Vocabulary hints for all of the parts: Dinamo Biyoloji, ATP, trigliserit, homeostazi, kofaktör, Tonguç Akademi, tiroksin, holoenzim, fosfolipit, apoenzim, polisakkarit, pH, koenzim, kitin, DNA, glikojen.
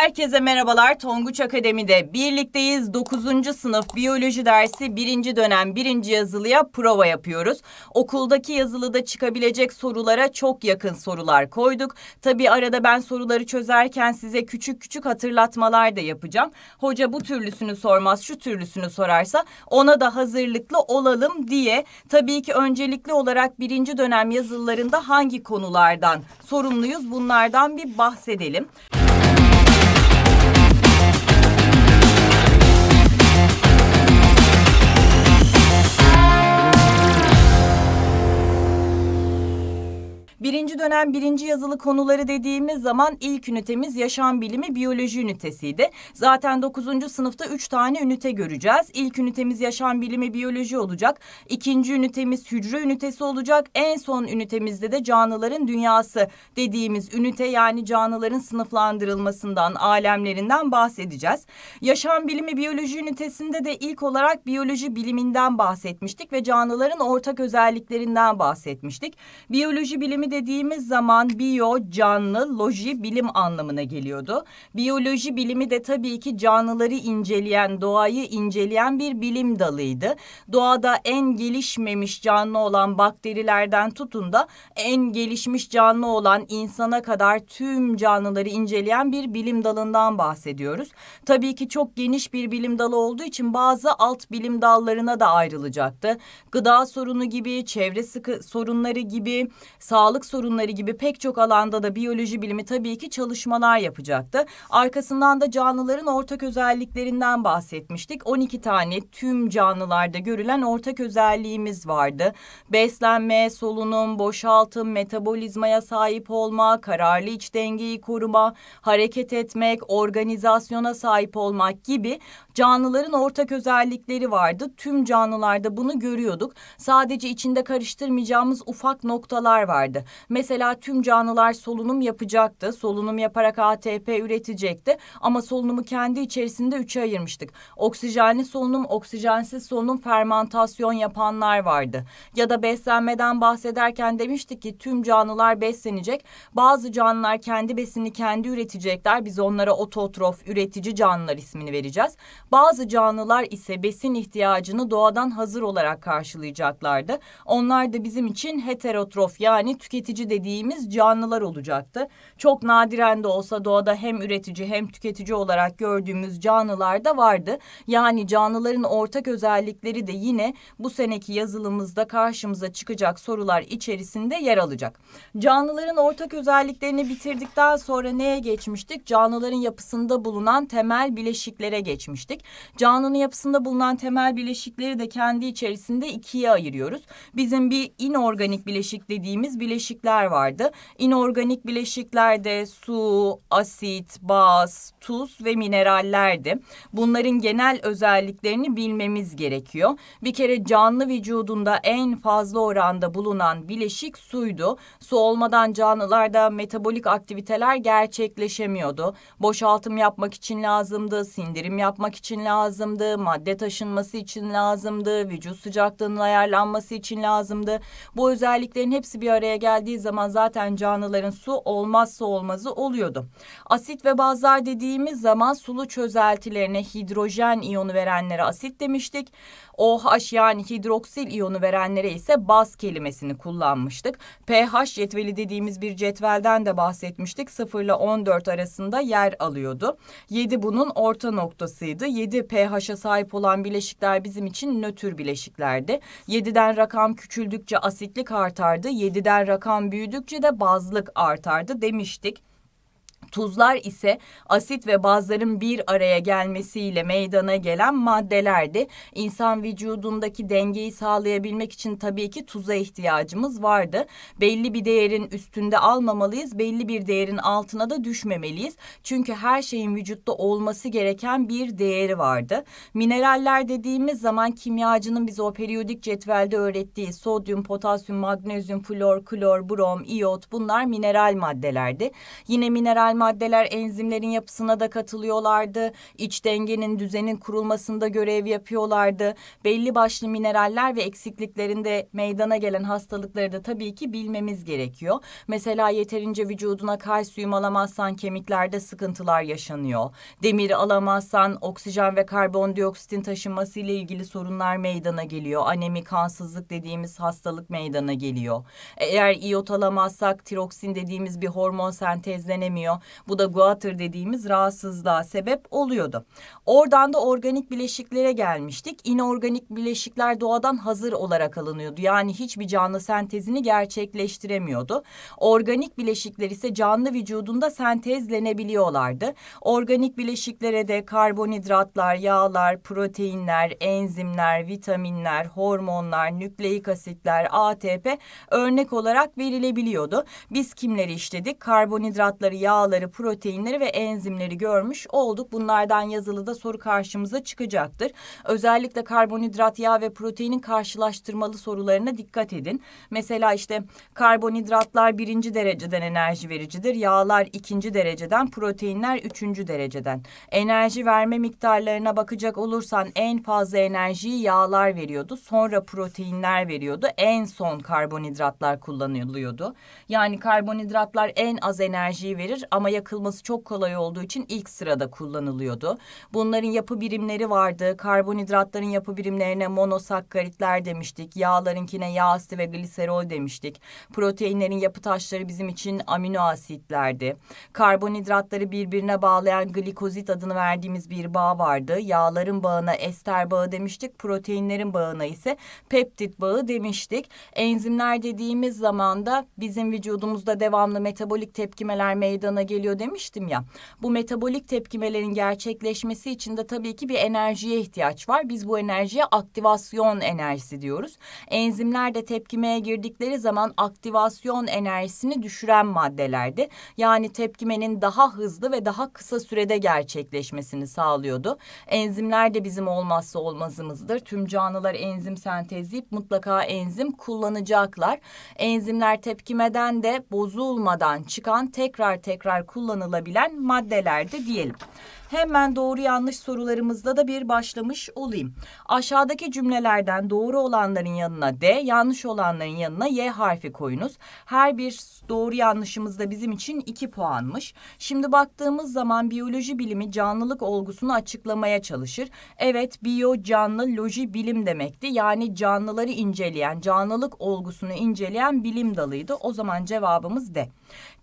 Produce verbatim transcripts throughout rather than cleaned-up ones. Herkese merhabalar. Tonguç Akademi'de birlikteyiz. dokuzuncu sınıf biyoloji dersi birinci dönem birinci yazılıya prova yapıyoruz. Okuldaki yazılıda çıkabilecek sorulara çok yakın sorular koyduk. Tabii arada ben soruları çözerken size küçük küçük hatırlatmalar da yapacağım. Hoca bu türlüsünü sormaz, şu türlüsünü sorarsa ona da hazırlıklı olalım diye. Tabii ki öncelikli olarak birinci dönem yazılılarında hangi konulardan sorumluyuz? Bunlardan bir bahsedelim. Birinci dönem birinci yazılı konuları dediğimiz zaman ilk ünitemiz yaşam bilimi biyoloji ünitesiydi. Zaten dokuzuncu sınıfta üç tane ünite göreceğiz. İlk ünitemiz yaşam bilimi biyoloji olacak. İkinci ünitemiz hücre ünitesi olacak. En son ünitemizde de canlıların dünyası dediğimiz ünite, yani canlıların sınıflandırılmasından, alemlerinden bahsedeceğiz. Yaşam bilimi biyoloji ünitesinde de ilk olarak biyoloji biliminden bahsetmiştik ve canlıların ortak özelliklerinden bahsetmiştik. Biyoloji bilimi de dediğimiz zaman biyo, canlı, loji, bilim anlamına geliyordu. Biyoloji bilimi de tabii ki canlıları inceleyen, doğayı inceleyen bir bilim dalıydı. Doğada en gelişmemiş canlı olan bakterilerden tutun da en gelişmiş canlı olan insana kadar tüm canlıları inceleyen bir bilim dalından bahsediyoruz. Tabii ki çok geniş bir bilim dalı olduğu için bazı alt bilim dallarına da ayrılacaktı. Gıda sorunu gibi, çevre sorunları gibi, sağlık sorunları gibi pek çok alanda da biyoloji bilimi tabii ki çalışmalar yapacaktı. Arkasından da canlıların ortak özelliklerinden bahsetmiştik. on iki tane tüm canlılarda görülen ortak özelliğimiz vardı. Beslenme, solunum, boşaltım, metabolizmaya sahip olma, kararlı iç dengeyi koruma, hareket etmek, organizasyona sahip olmak gibi canlıların ortak özellikleri vardı. Tüm canlılarda bunu görüyorduk. Sadece içinde karıştırmayacağımız ufak noktalar vardı. Mesela tüm canlılar solunum yapacaktı. Solunum yaparak A T P üretecekti. Ama solunumu kendi içerisinde üçe ayırmıştık. Oksijenli solunum, oksijensiz solunum, fermentasyon yapanlar vardı. Ya da beslenmeden bahsederken demiştik ki tüm canlılar beslenecek. Bazı canlılar kendi besini kendi üretecekler. Biz onlara ototrof, üretici canlılar ismini vereceğiz. Bazı canlılar ise besin ihtiyacını doğadan hazır olarak karşılayacaklardı. Onlar da bizim için heterotrof, yani Yani tüketici dediğimiz canlılar olacaktı. Çok nadiren de olsa doğada hem üretici hem tüketici olarak gördüğümüz canlılar da vardı. Yani canlıların ortak özellikleri de yine bu seneki yazılımızda karşımıza çıkacak sorular içerisinde yer alacak. Canlıların ortak özelliklerini bitirdikten sonra neye geçmiştik? Canlıların yapısında bulunan temel bileşiklere geçmiştik. Canlının yapısında bulunan temel bileşikleri de kendi içerisinde ikiye ayırıyoruz. Bizim bir inorganik bileşik dediğimiz bileşikler vardı. İnorganik bileşiklerde su, asit, baz, tuz ve minerallerdi. Bunların genel özelliklerini bilmemiz gerekiyor. Bir kere canlı vücudunda en fazla oranda bulunan bileşik suydu. Su olmadan canlılarda metabolik aktiviteler gerçekleşemiyordu. Boşaltım yapmak için lazımdı, sindirim yapmak için lazımdı, madde taşınması için lazımdı, vücut sıcaklığının ayarlanması için lazımdı. Bu özelliklerin hepsi bir araya geldiği zaman zaten canlıların su olmazsa olmazı oluyordu. Asit ve bazlar dediğimiz zaman sulu çözeltilerine hidrojen iyonu verenlere asit demiştik. O H, yani hidroksil iyonu verenlere ise baz kelimesini kullanmıştık. pH cetveli dediğimiz bir cetvelden de bahsetmiştik. sıfır ile on dört arasında yer alıyordu. yedi bunun orta noktasıydı. yedi pH'a sahip olan bileşikler bizim için nötr bileşiklerdi. yediden rakam küçüldükçe asitlik artardı. yediden rakam büyüdükçe de bazlık artardı demiştik. Tuzlar ise asit ve bazların bir araya gelmesiyle meydana gelen maddelerdi. İnsan vücudundaki dengeyi sağlayabilmek için tabii ki tuza ihtiyacımız vardı. Belli bir değerin üstünde almamalıyız, belli bir değerin altına da düşmemeliyiz. Çünkü her şeyin vücutta olması gereken bir değeri vardı. Mineraller dediğimiz zaman kimyacının bize o periyodik cetvelde öğrettiği sodyum, potasyum, magnezyum, flor, klor, brom, iyot, bunlar mineral maddelerdi. Yine mineral maddeler enzimlerin yapısına da katılıyorlardı. İç dengenin, düzenin kurulmasında görev yapıyorlardı. Belli başlı mineraller ve eksikliklerinde meydana gelen hastalıkları da tabii ki bilmemiz gerekiyor. Mesela yeterince vücuduna kalsiyum alamazsan kemiklerde sıkıntılar yaşanıyor. Demiri alamazsan oksijen ve karbondioksitin taşınması ile ilgili sorunlar meydana geliyor. Anemi, kansızlık dediğimiz hastalık meydana geliyor. Eğer iot alamazsak tiroksin dediğimiz bir hormon sentezlenemiyor. Bu da guatr dediğimiz rahatsızlığa sebep oluyordu. Oradan da organik bileşiklere gelmiştik. İnorganik bileşikler doğadan hazır olarak alınıyordu. Yani hiçbir canlı sentezini gerçekleştiremiyordu. Organik bileşikler ise canlı vücudunda sentezlenebiliyorlardı. Organik bileşiklere de karbonhidratlar, yağlar, proteinler, enzimler, vitaminler, hormonlar, nükleik asitler, A T P örnek olarak verilebiliyordu. Biz kimleri işledik? Karbonhidratları, yağları, proteinleri ve enzimleri görmüş olduk. Bunlardan yazılıda soru karşımıza çıkacaktır. Özellikle karbonhidrat, yağ ve proteinin karşılaştırmalı sorularına dikkat edin. Mesela işte karbonhidratlar birinci dereceden enerji vericidir. Yağlar ikinci dereceden, proteinler üçüncü dereceden. Enerji verme miktarlarına bakacak olursan en fazla enerjiyi yağlar veriyordu. Sonra proteinler veriyordu. En son karbonhidratlar kullanılıyordu. Yani karbonhidratlar en az enerjiyi verir ama yakılması çok kolay olduğu için ilk sırada kullanılıyordu. Bunların yapı birimleri vardı. Karbonhidratların yapı birimlerine monosakkaritler demiştik. Yağlarınkine yağ asidi ve gliserol demiştik. Proteinlerin yapı taşları bizim için amino asitlerdi. Karbonhidratları birbirine bağlayan glikozit adını verdiğimiz bir bağ vardı. Yağların bağına ester bağı demiştik. Proteinlerin bağına ise peptit bağı demiştik. Enzimler dediğimiz zaman da bizim vücudumuzda devamlı metabolik tepkimeler meydana geliyor demiştim ya. Bu metabolik tepkimelerin gerçekleşmesi için de tabii ki bir enerjiye ihtiyaç var. Biz bu enerjiye aktivasyon enerjisi diyoruz. Enzimler de tepkimeye girdikleri zaman aktivasyon enerjisini düşüren maddelerdi. Yani tepkimenin daha hızlı ve daha kısa sürede gerçekleşmesini sağlıyordu. Enzimler de bizim olmazsa olmazımızdır. Tüm canlılar enzim sentezleyip mutlaka enzim kullanacaklar. Enzimler tepkimeden de bozulmadan çıkan, tekrar tekrar kullanılabilen maddelerdi diyelim. Hemen doğru yanlış sorularımızda da bir başlamış olayım. Aşağıdaki cümlelerden doğru olanların yanına D, yanlış olanların yanına Y harfi koyunuz. Her bir doğru yanlışımız da bizim için iki puanmış. Şimdi baktığımız zaman biyoloji bilimi canlılık olgusunu açıklamaya çalışır. Evet, biyo canlı, loji bilim demekti. Yani canlıları inceleyen, canlılık olgusunu inceleyen bilim dalıydı. O zaman cevabımız D.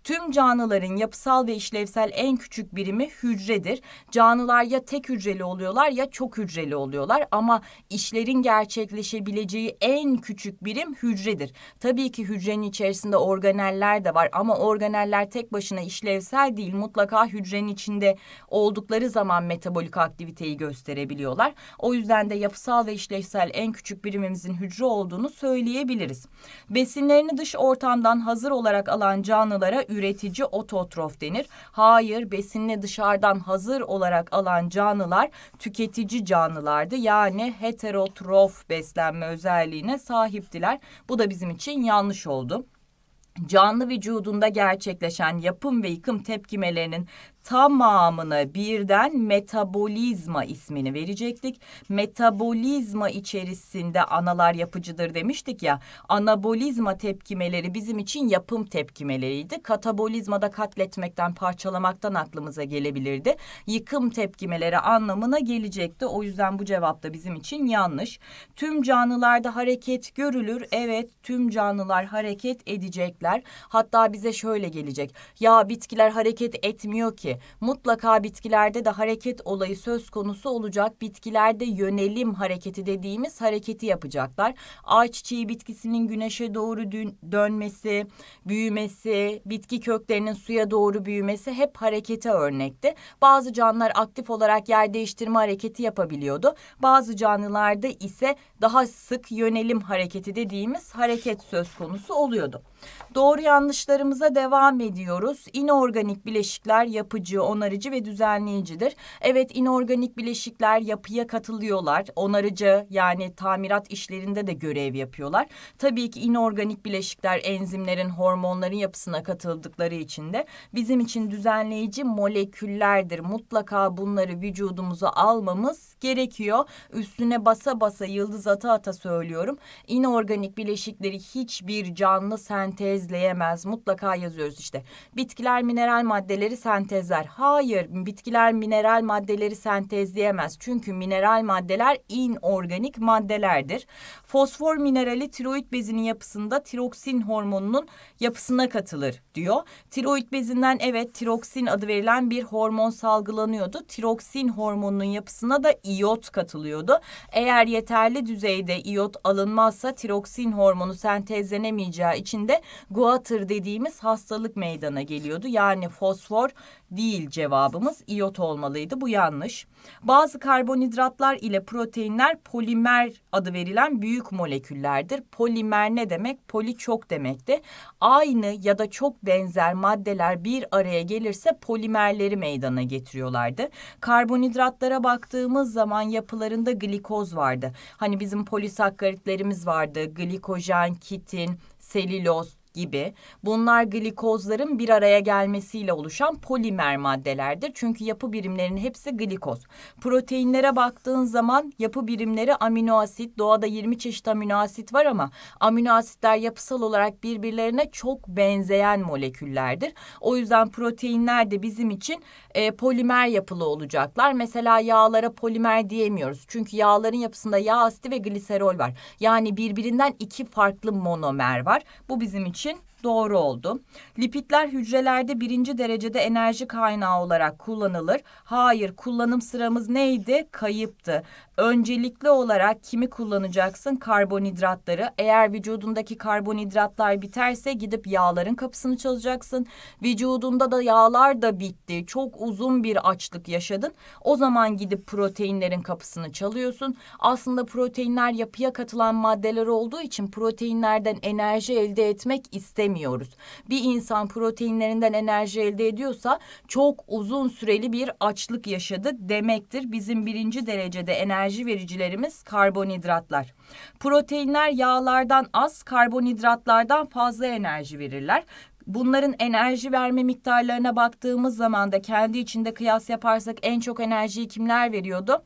Tüm canlıların yapısal ve işlevsel en küçük birimi hücredir. Canlılar ya tek hücreli oluyorlar ya çok hücreli oluyorlar ama işlerin gerçekleşebileceği en küçük birim hücredir. Tabii ki hücrenin içerisinde organeller de var ama organeller tek başına işlevsel değil. Mutlaka hücrenin içinde oldukları zaman metabolik aktiviteyi gösterebiliyorlar. O yüzden de yapısal ve işlevsel en küçük birimimizin hücre olduğunu söyleyebiliriz. Besinlerini dış ortamdan hazır olarak alan canlılara üretici ototrof denir. Hayır, besinini dışarıdan hazır olarak alan canlılar tüketici canlılardı. Yani heterotrof beslenme özelliğine sahiptiler. Bu da bizim için yanlış oldu. Canlı vücudunda gerçekleşen yapım ve yıkım tepkimelerinin tamamını birden metabolizma ismini verecektik. Metabolizma içerisinde analar yapıcıdır demiştik ya. Anabolizma tepkimeleri bizim için yapım tepkimeleriydi. Katabolizma da katletmekten, parçalamaktan aklımıza gelebilirdi. Yıkım tepkimeleri anlamına gelecekti. O yüzden bu cevap da bizim için yanlış. Tüm canlılarda hareket görülür. Evet, tüm canlılar hareket edecekler. Hatta bize şöyle gelecek. Ya bitkiler hareket etmiyor ki. Mutlaka bitkilerde de hareket olayı söz konusu olacak. Bitkilerde yönelim hareketi dediğimiz hareketi yapacaklar. Ayçiçeği bitkisinin güneşe doğru dönmesi, büyümesi, bitki köklerinin suya doğru büyümesi hep harekete örnekti. Bazı canlılar aktif olarak yer değiştirme hareketi yapabiliyordu. Bazı canlılarda ise daha sık yönelim hareketi dediğimiz hareket söz konusu oluyordu. Doğru yanlışlarımıza devam ediyoruz. İnorganik bileşikler yapı yapıcı, onarıcı ve düzenleyicidir. Evet, inorganik bileşikler yapıya katılıyorlar. Onarıcı, yani tamirat işlerinde de görev yapıyorlar. Tabii ki inorganik bileşikler enzimlerin, hormonların yapısına katıldıkları için de bizim için düzenleyici moleküllerdir. Mutlaka bunları vücudumuza almamız gerekiyor. Üstüne basa basa, yıldız ata ata söylüyorum. İnorganik bileşikleri hiçbir canlı sentezleyemez. Mutlaka yazıyoruz işte. Bitkiler mineral maddeleri sentezler. Hayır, bitkiler mineral maddeleri sentezleyemez. Çünkü mineral maddeler inorganik maddelerdir. Fosfor minerali tiroid bezinin yapısında tiroksin hormonunun yapısına katılır diyor. Tiroid bezinden evet tiroksin adı verilen bir hormon salgılanıyordu. Tiroksin hormonunun yapısına da iyot katılıyordu. Eğer yeterli düzeyde iyot alınmazsa tiroksin hormonu sentezlenemeyeceği için de guatr dediğimiz hastalık meydana geliyordu. Yani fosfor değil cevabımız, iyot olmalıydı. Bu yanlış. Bazı karbonhidratlar ile proteinler polimer adı verilen büyük moleküllerdir. Polimer ne demek? Poli çok demekti. Aynı ya da çok benzer maddeler bir araya gelirse polimerleri meydana getiriyorlardı. Karbonhidratlara baktığımız zaman yapılarında glikoz vardı. Hani bizim polisakkaritlerimiz vardı. Glikojen, kitin, selüloz gibi. Bunlar glikozların bir araya gelmesiyle oluşan polimer maddelerdir. Çünkü yapı birimlerinin hepsi glikoz. Proteinlere baktığın zaman yapı birimleri amino asit. Doğada yirmi çeşit amino asit var ama amino asitler yapısal olarak birbirlerine çok benzeyen moleküllerdir. O yüzden proteinler de bizim için e, polimer yapılı olacaklar. Mesela yağlara polimer diyemiyoruz. Çünkü yağların yapısında yağ asidi ve gliserol var. Yani birbirinden iki farklı monomer var. Bu bizim için doğru oldu. Lipidler hücrelerde birinci derecede enerji kaynağı olarak kullanılır. Hayır, kullanım sıramız neydi? Kayıptı. Öncelikli olarak kimi kullanacaksın? Karbonhidratları. Eğer vücudundaki karbonhidratlar biterse gidip yağların kapısını çalacaksın. Vücudunda da yağlar da bitti. Çok uzun bir açlık yaşadın. O zaman gidip proteinlerin kapısını çalıyorsun. Aslında proteinler yapıya katılan maddeler olduğu için proteinlerden enerji elde etmek istemiyorsun. Bir insan proteinlerinden enerji elde ediyorsa çok uzun süreli bir açlık yaşadı demektir. Bizim birinci derecede enerji vericilerimiz karbonhidratlar. Proteinler yağlardan az, karbonhidratlardan fazla enerji verirler. Bunların enerji verme miktarlarına baktığımız zaman da kendi içinde kıyas yaparsak en çok enerjiyi kimler veriyordu?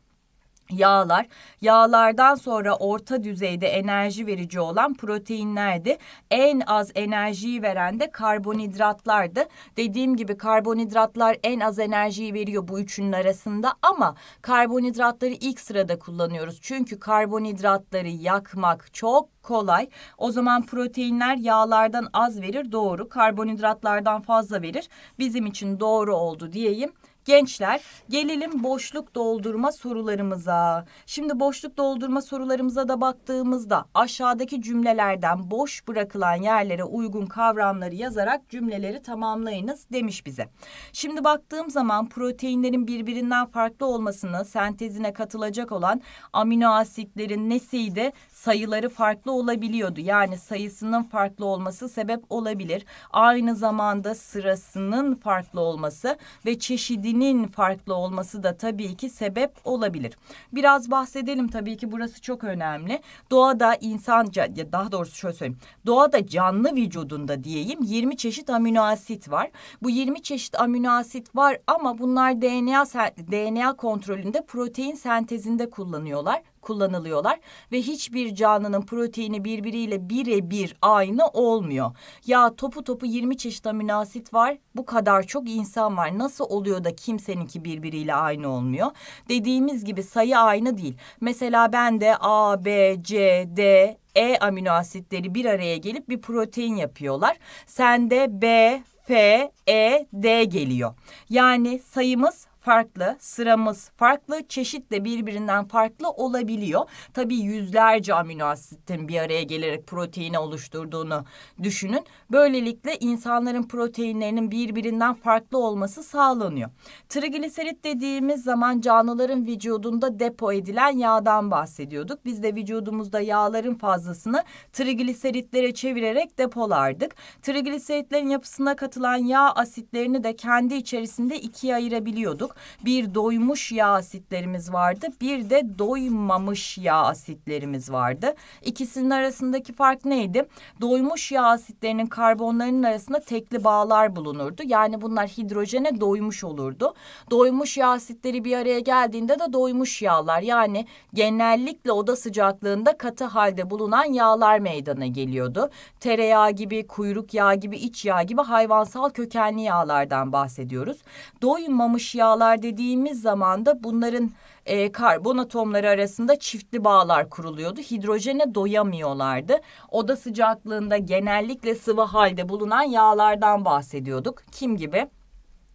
Yağlar. Yağlardan sonra orta düzeyde enerji verici olan proteinlerdi. En az enerjiyi veren de karbonhidratlardı. Dediğim gibi karbonhidratlar en az enerjiyi veriyor bu üçünün arasında ama karbonhidratları ilk sırada kullanıyoruz. Çünkü karbonhidratları yakmak çok kolay. O zaman proteinler yağlardan az verir, doğru. Karbonhidratlardan fazla verir. Bizim için doğru oldu diyeyim. Gençler, gelelim boşluk doldurma sorularımıza. Şimdi boşluk doldurma sorularımıza da baktığımızda aşağıdaki cümlelerden boş bırakılan yerlere uygun kavramları yazarak cümleleri tamamlayınız demiş bize. Şimdi baktığım zaman proteinlerin birbirinden farklı olmasını sentezine katılacak olan amino asitlerin nesiydi? Sayıları farklı olabiliyordu. Yani sayısının farklı olması sebep olabilir. Aynı zamanda sırasının farklı olması ve çeşidinin farklı olması da tabii ki sebep olabilir. Biraz bahsedelim, tabii ki burası çok önemli. Doğada insan, daha doğrusu şöyle söyleyeyim. Doğada canlı vücudunda diyeyim yirmi çeşit amino asit var. Bu yirmi çeşit amino asit var ama bunlar D N A D N A kontrolünde, protein sentezinde kullanıyorlar. kullanılıyorlar ve hiçbir canlının proteini birbiriyle birebir aynı olmuyor. Ya topu topu yirmi çeşit amino asit var, bu kadar çok insan var. Nasıl oluyor da kimseninki birbiriyle aynı olmuyor? Dediğimiz gibi sayı aynı değil. Mesela ben de A, B, C, D, E amino asitleri bir araya gelip bir protein yapıyorlar. Sen de B, F, E, D geliyor. Yani sayımız farklı, sıramız farklı, çeşit de birbirinden farklı olabiliyor. Tabii yüzlerce amino asitin bir araya gelerek proteini oluşturduğunu düşünün. Böylelikle insanların proteinlerinin birbirinden farklı olması sağlanıyor. Trigliserit dediğimiz zaman canlıların vücudunda depo edilen yağdan bahsediyorduk. Biz de vücudumuzda yağların fazlasını trigliseritlere çevirerek depolardık. Trigliseritlerin yapısına katılan yağ asitlerini de kendi içerisinde ikiye ayırabiliyorduk. Bir doymuş yağ asitlerimiz vardı, bir de doymamış yağ asitlerimiz vardı. İkisinin arasındaki fark neydi? Doymuş yağ asitlerinin karbonlarının arasında tekli bağlar bulunurdu. Yani bunlar hidrojene doymuş olurdu. Doymuş yağ asitleri bir araya geldiğinde de doymuş yağlar, yani genellikle oda sıcaklığında katı halde bulunan yağlar meydana geliyordu. Tereyağı gibi, kuyruk yağı gibi, iç yağ gibi hayvansal kökenli yağlardan bahsediyoruz. Doymamış yağlar dediğimiz zaman da bunların e, karbon atomları arasında çiftli bağlar kuruluyordu. Hidrojene doyamıyorlardı. Oda sıcaklığında genellikle sıvı halde bulunan yağlardan bahsediyorduk. Kim gibi?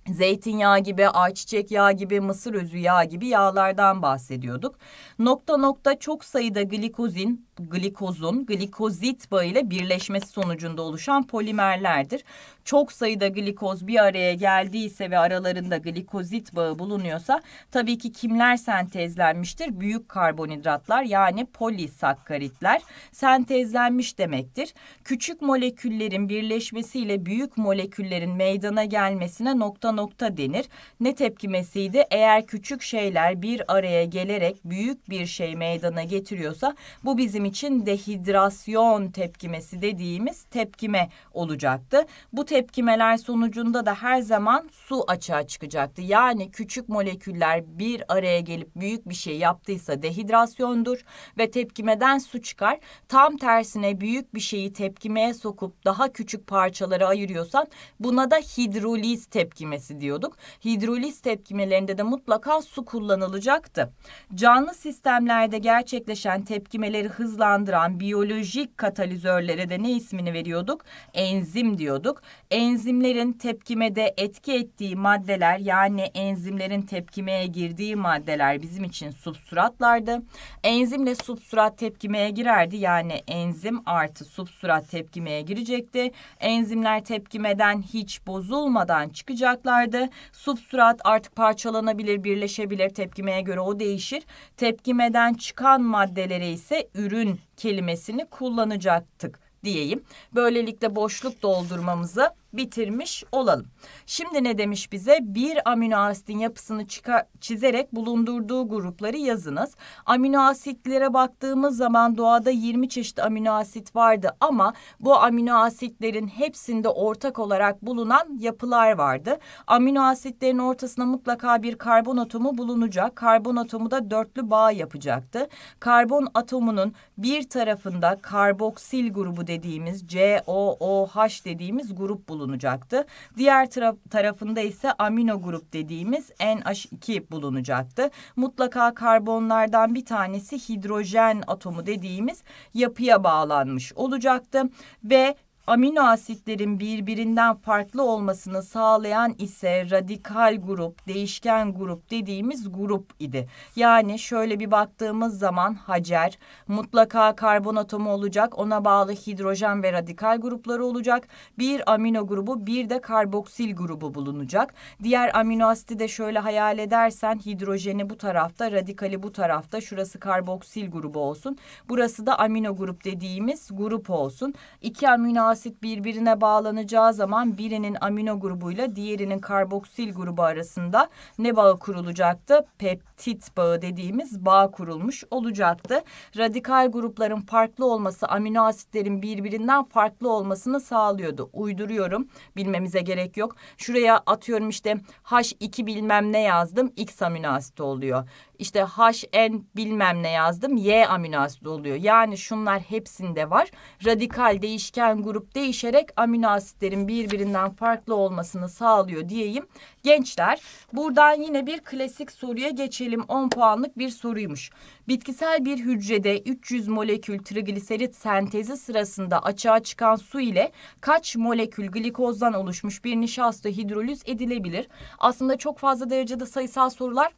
Zeytinyağı gibi, ayçiçek yağı gibi, mısır özü yağı gibi yağlardan bahsediyorduk. Nokta nokta çok sayıda glikozin, glikozun, glikozit bağı ile birleşmesi sonucunda oluşan polimerlerdir. Çok sayıda glikoz bir araya geldiyse ve aralarında glikozit bağı bulunuyorsa tabii ki kimler sentezlenmiştir? Büyük karbonhidratlar, yani polisakkaritler sentezlenmiş demektir. Küçük moleküllerin birleşmesiyle büyük moleküllerin meydana gelmesine nokta nokta denir. Ne tepkimesiydi? Eğer küçük şeyler bir araya gelerek büyük bir şey meydana getiriyorsa bu bizim için dehidrasyon tepkimesi dediğimiz tepkime olacaktı. Bu tepkimeler sonucunda da her zaman su açığa çıkacaktı. Yani küçük moleküller bir araya gelip büyük bir şey yaptıysa dehidrasyondur ve tepkimeden su çıkar. Tam tersine büyük bir şeyi tepkimeye sokup daha küçük parçalara ayırıyorsan buna da hidroliz tepkimesi diyorduk. Hidroliz tepkimelerinde de mutlaka su kullanılacaktı. Canlı sistemlerde gerçekleşen tepkimeleri hızlandıran biyolojik katalizörlere de ne ismini veriyorduk? Enzim diyorduk. Enzimlerin tepkimede etki ettiği maddeler, yani enzimlerin tepkimeye girdiği maddeler bizim için substratlardı. Enzimle substrat tepkimeye girerdi, yani enzim artı substrat tepkimeye girecekti. Enzimler tepkimeden hiç bozulmadan çıkacaklardı. Substrat artık parçalanabilir, birleşebilir, tepkimeye göre o değişir. Tepkimeden çıkan maddelere ise ürün kelimesini kullanacaktık diyeyim. Böylelikle boşluk doldurmamızı bitirmiş olalım. Şimdi ne demiş bize? Bir amino asitin yapısını çizerek bulundurduğu grupları yazınız. Amino asitlere baktığımız zaman doğada yirmi çeşit amino asit vardı ama bu amino asitlerin hepsinde ortak olarak bulunan yapılar vardı. Amino asitlerin ortasına mutlaka bir karbon atomu bulunacak. Karbon atomu da dörtlü bağ yapacaktı. Karbon atomunun bir tarafında karboksil grubu dediğimiz C O O H dediğimiz grup bulunacak. bulunacaktı. Diğer taraf, tarafında ise amino grup dediğimiz N H iki bulunacaktı. Mutlaka karbonlardan bir tanesi hidrojen atomu dediğimiz yapıya bağlanmış olacaktı ve amino asitlerin birbirinden farklı olmasını sağlayan ise radikal grup, değişken grup dediğimiz grup idi. Yani şöyle bir baktığımız zaman Hacer mutlaka karbon atomu olacak, ona bağlı hidrojen ve radikal grupları olacak. Bir amino grubu, bir de karboksil grubu bulunacak. Diğer amino asiti de şöyle hayal edersen hidrojeni bu tarafta, radikali bu tarafta, şurası karboksil grubu olsun. Burası da amino grup dediğimiz grup olsun. İki amino asit birbirine bağlanacağı zaman birinin amino grubuyla diğerinin karboksil grubu arasında ne bağı kurulacaktı? Peptit bağı dediğimiz bağ kurulmuş olacaktı. Radikal grupların farklı olması amino asitlerin birbirinden farklı olmasını sağlıyordu. Uyduruyorum, bilmemize gerek yok. Şuraya atıyorum işte H iki bilmem ne yazdım, X amino asit oluyor. işte H N bilmem ne yazdım, Y amino asit oluyor. Yani şunlar hepsinde var. Radikal değişken grup değişerek amino asitlerin birbirinden farklı olmasını sağlıyor diyeyim. Gençler, buradan yine bir klasik soruya geçelim. on puanlık bir soruymuş. Bitkisel bir hücrede üç yüz molekül trigliserit sentezi sırasında açığa çıkan su ile kaç molekül glikozdan oluşmuş bir nişasta hidroliz edilebilir? Aslında çok fazla derecede sayısal sorular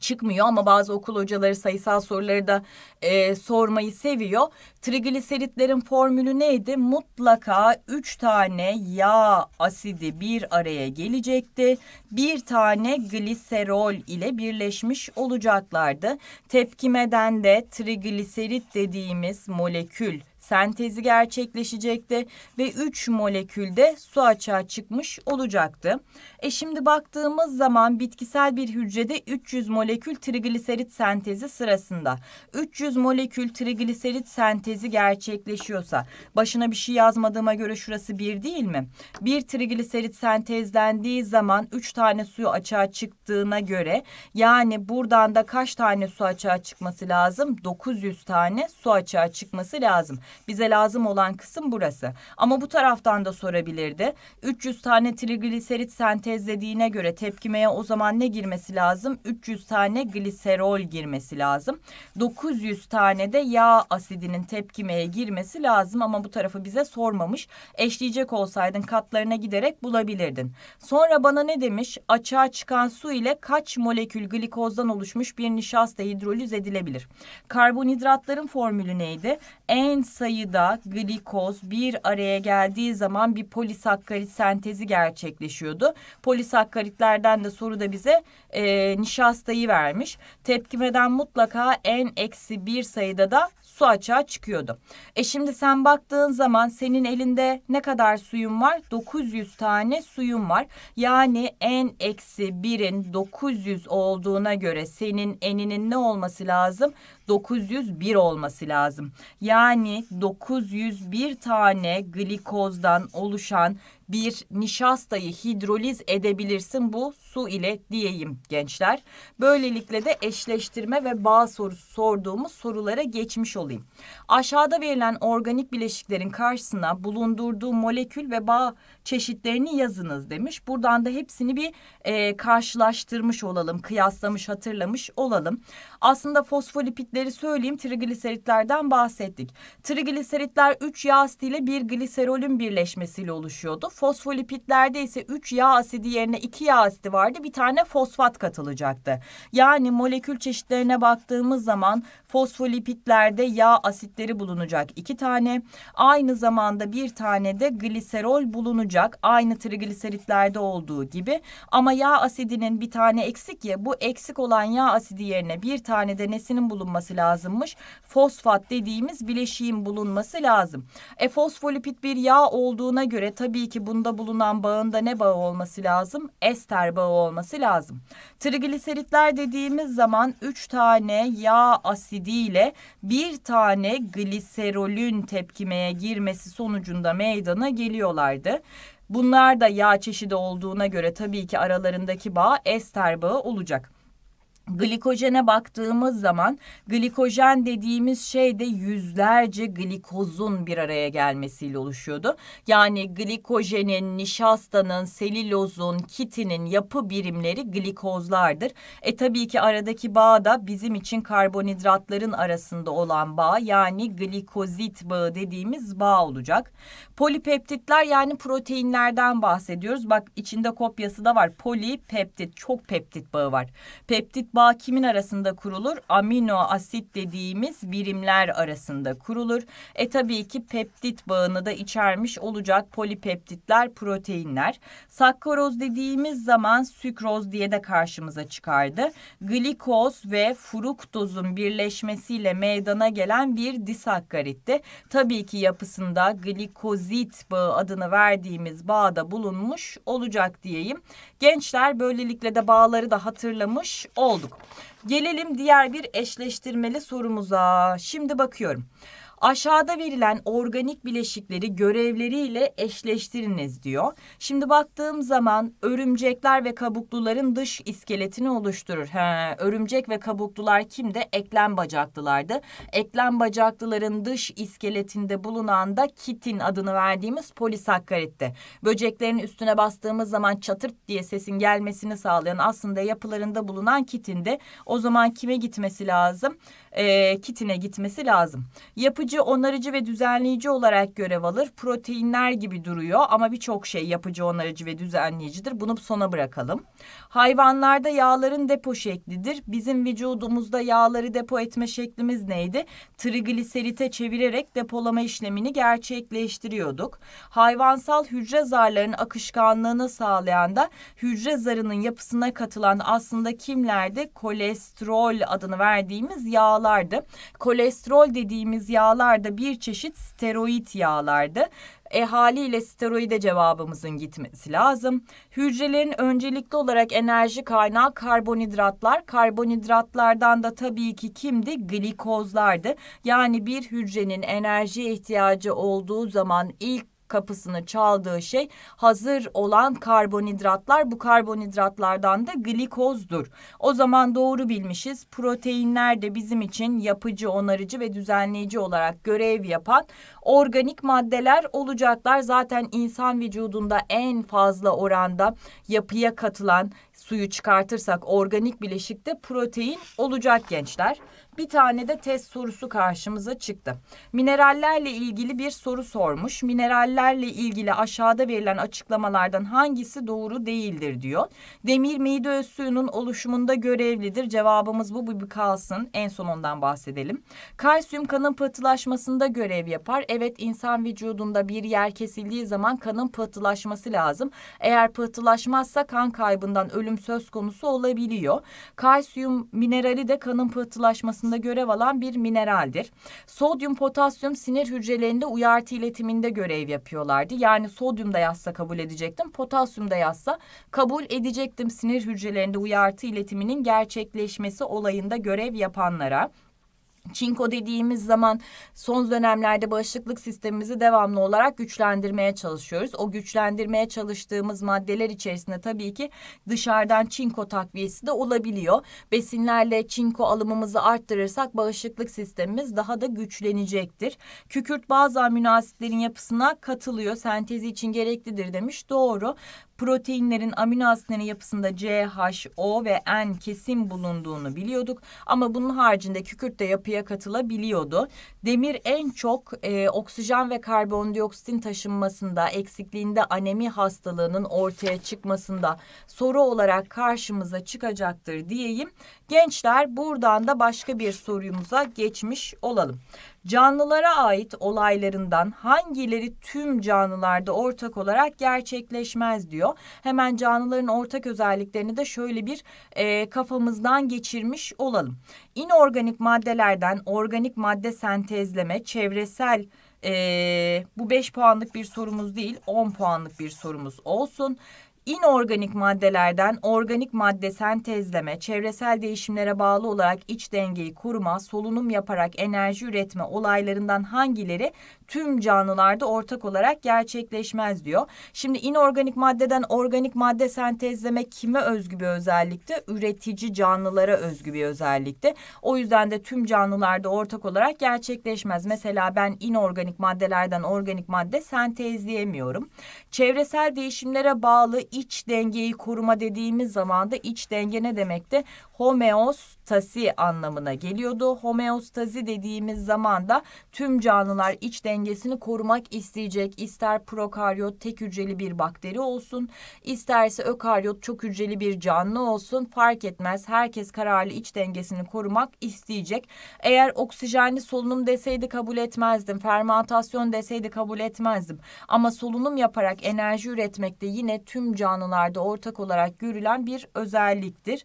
çıkmıyor ama bazı okul hocaları sayısal soruları da e, sormayı seviyor. Trigliseritlerin formülü neydi? Mutlaka üç tane yağ asidi bir araya gelecekti. Bir tane gliserol ile birleşmiş olacaklardı. Tepkimeden de trigliserit dediğimiz molekül sentezi gerçekleşecekti ve üç molekülde su açığa çıkmış olacaktı. E şimdi baktığımız zaman bitkisel bir hücrede üç yüz molekül trigliserit sentezi sırasında üç yüz molekül trigliserit sentezi gerçekleşiyorsa, başına bir şey yazmadığıma göre şurası bir değil mi? bir trigliserit sentezlendiği zaman üç tane suyu açığa çıktığına göre, yani buradan da kaç tane su açığa çıkması lazım? dokuz yüz tane su açığa çıkması lazım. Bize lazım olan kısım burası. Ama bu taraftan da sorabilirdi. üç yüz tane trigliserit sentezlediğine göre tepkimeye o zaman ne girmesi lazım? üç yüz tane gliserol girmesi lazım. dokuz yüz tane de yağ asidinin tepkimeye girmesi lazım ama bu tarafı bize sormamış. Eşleyecek olsaydın katlarına giderek bulabilirdin. Sonra bana ne demiş? Açığa çıkan su ile kaç molekül glikozdan oluşmuş bir nişasta hidroliz edilebilir? Karbonhidratların formülü neydi? En sayıda glikoz bir araya geldiği zaman bir polisakkarit sentezi gerçekleşiyordu. Polisakkaritlerden de soruda bize e, nişastayı vermiş. Tepkimeden mutlaka en eksi bir sayıda da su açığa çıkıyordu. E şimdi sen baktığın zaman senin elinde ne kadar suyun var? dokuz yüz tane suyun var. Yani en eksi birin dokuz yüz olduğuna göre senin eninin ne olması lazım? dokuz yüz bir olması lazım. Yani dokuz yüz bir tane glikozdan oluşan bir nişastayı hidroliz edebilirsin bu su ile diyeyim gençler. Böylelikle de eşleştirme ve bağ sorusu sorduğumuz sorulara geçmiş olayım. Aşağıda verilen organik bileşiklerin karşısına bulundurduğu molekül ve bağ çeşitlerini yazınız demiş. Buradan da hepsini bir e, karşılaştırmış olalım, kıyaslamış, hatırlamış olalım. Aslında fosfolipitleri söyleyeyim, trigliseritlerden bahsettik. Trigliseritler üç yağ asidiyle bir gliserolün birleşmesiyle oluşuyordu. Fosfolipitlerde ise üç yağ asidi yerine iki yağ asidi vardı. Bir tane fosfat katılacaktı. Yani molekül çeşitlerine baktığımız zaman fosfolipitlerde yağ asitleri bulunacak iki tane. Aynı zamanda bir tane de gliserol bulunacak. Aynı trigliseritlerde olduğu gibi. Ama yağ asidinin bir tane eksik ya. Bu eksik olan yağ asidi yerine bir tane de nesinin bulunması lazımmış? Fosfat dediğimiz bileşiğin bulunması lazım. E fosfolipit bir yağ olduğuna göre tabii ki bunda bulunan bağında ne bağı olması lazım? Ester bağı olması lazım. Trigliseritler dediğimiz zaman üç tane yağ asidi ile bir tane gliserolün tepkimeye girmesi sonucunda meydana geliyorlardı. Bunlar da yağ çeşidi olduğuna göre tabii ki aralarındaki bağ ester bağı olacak. Glikojene baktığımız zaman glikojen dediğimiz şey de yüzlerce glikozun bir araya gelmesiyle oluşuyordu. Yani glikojenin, nişastanın, selülozun, kitinin yapı birimleri glikozlardır. E tabii ki aradaki bağ da bizim için karbonhidratların arasında olan bağ, yani glikozit bağı dediğimiz bağ olacak. Polipeptitler, yani proteinlerden bahsediyoruz. Bak içinde kopyası da var. Polipeptit, çok peptit bağı var. Peptit bağ kimin arasında kurulur? Amino asit dediğimiz birimler arasında kurulur. E tabii ki peptit bağını da içermiş olacak polipeptitler, proteinler. Sakkaroz dediğimiz zaman sükroz diye de karşımıza çıkardı. Glikoz ve fruktozun birleşmesiyle meydana gelen bir disakkaritti. Tabii ki yapısında glikozit bağı adını verdiğimiz bağda bulunmuş olacak diyeyim. Gençler, böylelikle de bağları da hatırlamış olduk. Gelelim diğer bir eşleştirmeli sorumuza. Şimdi bakıyorum. Aşağıda verilen organik bileşikleri görevleriyle eşleştiriniz diyor. Şimdi baktığım zaman örümcekler ve kabukluların dış iskeletini oluşturur. He, örümcek ve kabuklular kimde? Eklem bacaklılardı. Eklem bacaklıların dış iskeletinde bulunan da kitin adını verdiğimiz polisakkaritti. Böceklerin üstüne bastığımız zaman çatırt diye sesin gelmesini sağlayan aslında yapılarında bulunan kitindi. O zaman kime gitmesi lazım? E, kitine gitmesi lazım. Yapıcı, onarıcı ve düzenleyici olarak görev alır. Proteinler gibi duruyor ama birçok şey yapıcı, onarıcı ve düzenleyicidir. Bunu sona bırakalım. Hayvanlarda yağların depo şeklidir. Bizim vücudumuzda yağları depo etme şeklimiz neydi? Trigliserite çevirerek depolama işlemini gerçekleştiriyorduk. Hayvansal hücre zarlarının akışkanlığını sağlayan da hücre zarının yapısına katılan aslında kimlerdi? Kolesterol adını verdiğimiz yağlardı. Kolesterol dediğimiz yağlar da bir çeşit steroid yağlardı. E haliyle steroide cevabımızın gitmesi lazım. Hücrelerin öncelikli olarak enerji kaynağı karbonhidratlar. Karbonhidratlardan da tabii ki kimdi? Glikozlardı. Yani bir hücrenin enerjiye ihtiyacı olduğu zaman ilk kapısını çaldığı şey hazır olan karbonhidratlar. Bu karbonhidratlardan da glikozdur. O zaman doğru bilmişiz. Proteinler de bizim için yapıcı, onarıcı ve düzenleyici olarak görev yapan organik maddeler olacaklar. Zaten insan vücudunda en fazla oranda yapıya katılan, suyu çıkartırsak organik bileşikte protein olacak gençler. Bir tane de test sorusu karşımıza çıktı. Minerallerle ilgili bir soru sormuş. Minerallerle ilgili aşağıda verilen açıklamalardan hangisi doğru değildir diyor. Demir mide öz suyunun oluşumunda görevlidir. Cevabımız bu, bu bir kalsın. En son ondan bahsedelim. Kalsiyum kanın pıhtılaşmasında görev yapar. Evet, insan vücudunda bir yer kesildiği zaman kanın pıhtılaşması lazım. Eğer pıhtılaşmazsa kan kaybından ölüm söz konusu olabiliyor. Kalsiyum minerali de kanın pıhtılaşmasında görev alan bir mineraldir. Sodyum, potasyum sinir hücrelerinde uyartı iletiminde görev yapıyorlardı. Yani sodyum da yazsa kabul edecektim. Potasyum da yazsa kabul edecektim. Sinir hücrelerinde uyartı iletiminin gerçekleşmesi olayında görev yapanlara. Çinko dediğimiz zaman son dönemlerde bağışıklık sistemimizi devamlı olarak güçlendirmeye çalışıyoruz. O güçlendirmeye çalıştığımız maddeler içerisinde tabii ki dışarıdan çinko takviyesi de olabiliyor. Besinlerle çinko alımımızı arttırırsak bağışıklık sistemimiz daha da güçlenecektir. Kükürt bazı amino asitlerin yapısına katılıyor. Sentezi için gereklidir demiş. Doğru. Proteinlerin amino asitlerin yapısında C, H, O ve N kesim bulunduğunu biliyorduk. Ama bunun haricinde kükürt de yapıya katılabiliyordu. Demir en çok e, oksijen ve karbondioksitin taşınmasında, eksikliğinde anemi hastalığının ortaya çıkmasında soru olarak karşımıza çıkacaktır diyeyim. Gençler, buradan da başka bir sorumuza geçmiş olalım. Canlılara ait olaylarından hangileri tüm canlılarda ortak olarak gerçekleşmez diyor. Hemen canlıların ortak özelliklerini de şöyle bir e, kafamızdan geçirmiş olalım. İnorganik maddelerden organik madde sentezleme, çevresel e, bu beş puanlık bir sorumuz değil, on puanlık bir sorumuz olsun. İnorganik maddelerden organik madde sentezleme, çevresel değişimlere bağlı olarak iç dengeyi koruma, solunum yaparak enerji üretme olaylarından hangileri tüm canlılarda ortak olarak gerçekleşmez diyor. Şimdi inorganik maddeden organik madde sentezleme kime özgü bir özellikti? Üretici canlılara özgü bir özellikti. O yüzden de tüm canlılarda ortak olarak gerçekleşmez. Mesela ben inorganik maddelerden organik madde sentezleyemiyorum. Çevresel değişimlere bağlı İç dengeyi koruma dediğimiz zaman da iç denge ne demekti? Homeostasi anlamına geliyordu. Homeostazi dediğimiz zaman da tüm canlılar iç dengesini korumak isteyecek. İster prokaryot tek hücreli bir bakteri olsun, isterse ökaryot çok hücreli bir canlı olsun, fark etmez. Herkes kararlı iç dengesini korumak isteyecek. Eğer oksijenli solunum deseydi kabul etmezdim. Fermentasyon deseydi kabul etmezdim. Ama solunum yaparak enerji üretmek de yine tüm canlılarda ortak olarak görülen bir özelliktir.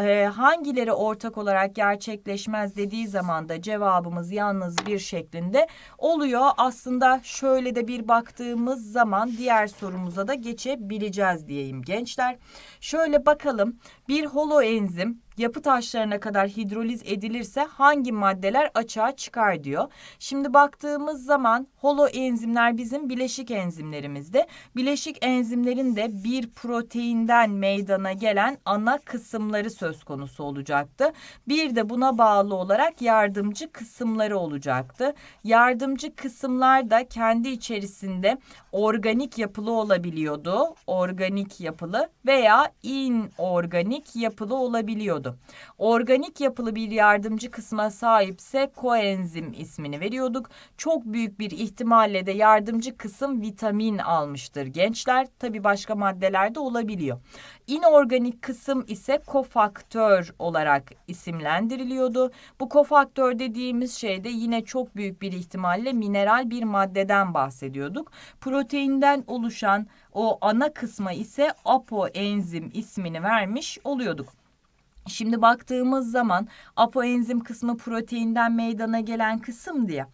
Ee, hangileri ortak olarak gerçekleşmez dediği zaman da cevabımız yalnız bir şeklinde oluyor. Aslında şöyle de bir baktığımız zaman diğer sorumuza da geçebileceğiz diyeyim gençler. Şöyle bakalım, bir holoenzim yapı taşlarına kadar hidroliz edilirse hangi maddeler açığa çıkar diyor. Şimdi baktığımız zaman holoenzimler bizim bileşik enzimlerimizde. Bileşik enzimlerin de bir proteinden meydana gelen ana kısımları söz konusu olacaktı. Bir de buna bağlı olarak yardımcı kısımları olacaktı. Yardımcı kısımlar da kendi içerisinde organik yapılı olabiliyordu. Organik yapılı veya inorganik yapılı olabiliyordu. Organik yapılı bir yardımcı kısma sahipse koenzim ismini veriyorduk. Çok büyük bir ihtimalle de yardımcı kısım vitamin almıştır gençler. Tabii başka maddeler de olabiliyor. İnorganik kısım ise kofaktör olarak isimlendiriliyordu. Bu kofaktör dediğimiz şeyde yine çok büyük bir ihtimalle mineral bir maddeden bahsediyorduk. Proteinden oluşan o ana kısma ise apoenzim ismini vermiş oluyorduk. Şimdi baktığımız zaman apoenzim kısmı proteinden meydana gelen kısım diye.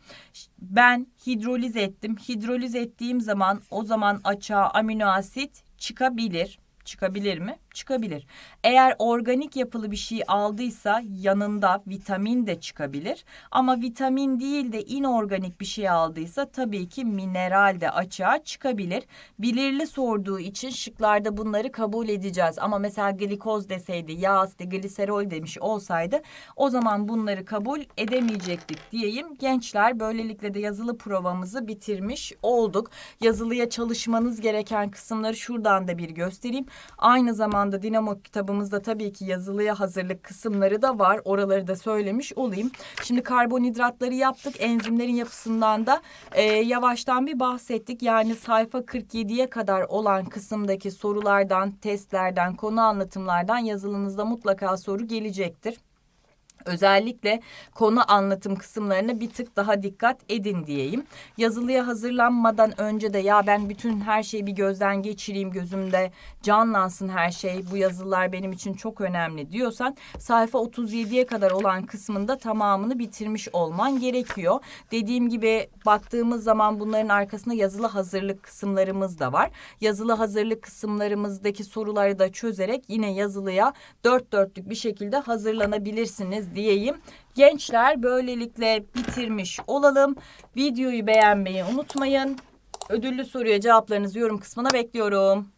Ben hidroliz ettim. Hidroliz ettiğim zaman o zaman açığa amino asit çıkabilir. Çıkabilir mi? Çıkabilir. Eğer organik yapılı bir şey aldıysa yanında vitamin de çıkabilir. Ama vitamin değil de inorganik bir şey aldıysa tabii ki mineral de açığa çıkabilir. Bilirli sorduğu için şıklarda bunları kabul edeceğiz. Ama mesela glikoz deseydi, yağ asidi, gliserol demiş olsaydı o zaman bunları kabul edemeyecektik diyeyim. Gençler, böylelikle de yazılı provamızı bitirmiş olduk. Yazılıya çalışmanız gereken kısımları şuradan da bir göstereyim. Aynı zamanda Dinamo kitabımızda tabii ki yazılıya hazırlık kısımları da var. Oraları da söylemiş olayım. Şimdi karbonhidratları yaptık. Enzimlerin yapısından da e, yavaştan bir bahsettik. Yani sayfa kırk yediye kadar olan kısımdaki sorulardan, testlerden, konu anlatımlardan yazılınızda mutlaka soru gelecektir. Özellikle konu anlatım kısımlarına bir tık daha dikkat edin diyeyim. Yazılıya hazırlanmadan önce de ya ben bütün her şeyi bir gözden geçireyim, gözümde canlansın her şey, bu yazılar benim için çok önemli diyorsan sayfa otuz yediye kadar olan kısmında tamamını bitirmiş olman gerekiyor. Dediğim gibi baktığımız zaman bunların arkasında yazılı hazırlık kısımlarımız da var. Yazılı hazırlık kısımlarımızdaki soruları da çözerek yine yazılıya dört dörtlük bir şekilde hazırlanabilirsiniz diyeyim. Gençler, böylelikle bitirmiş olalım. Videoyu beğenmeyi unutmayın. Ödüllü soruya cevaplarınızı yorum kısmına bekliyorum.